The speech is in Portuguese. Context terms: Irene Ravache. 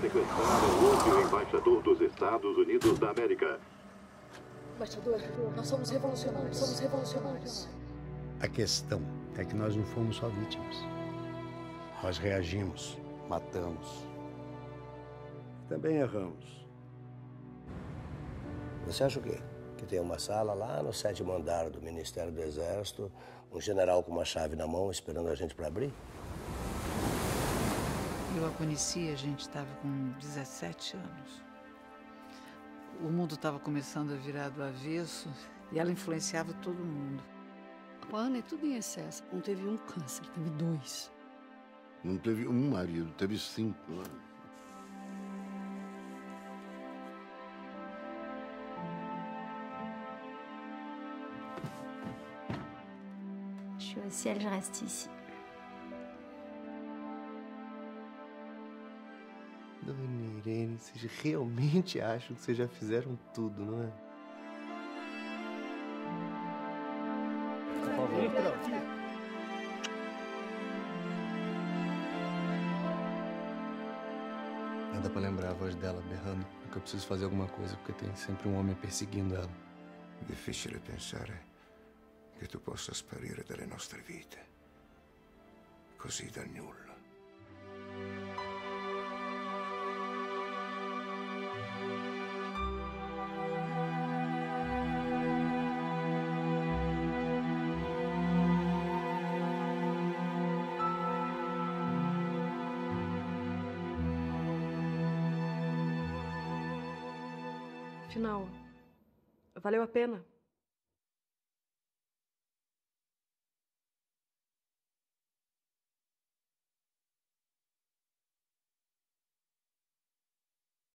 sequestraram ontem o embaixador dos Estados Unidos da América. Embaixador, nós somos revolucionários, somos revolucionários. A questão é que nós não fomos só vítimas. Nós reagimos, matamos. Também erramos. Você acha o quê? Que tem uma sala lá no 7º andar do Ministério do Exército, um general com uma chave na mão esperando a gente para abrir? Eu a conheci, a gente estava com 17 anos. O mundo estava começando a virar do avesso e ela influenciava todo mundo. A Ana é tudo em excesso. Não teve um câncer, teve 2. Não teve um marido, teve 5. Né? Je suis au ciel, je reste ici. Dona Irene, vocês realmente acham que vocês já fizeram tudo, não é? Por favor. Não dá pra lembrar a voz dela berrando. Porque eu preciso fazer alguma coisa, porque tem sempre um homem perseguindo ela. Difficile pensare che tu possa sparire dalle nostre vite. Così dal nulla. Afinal, valeu a pena.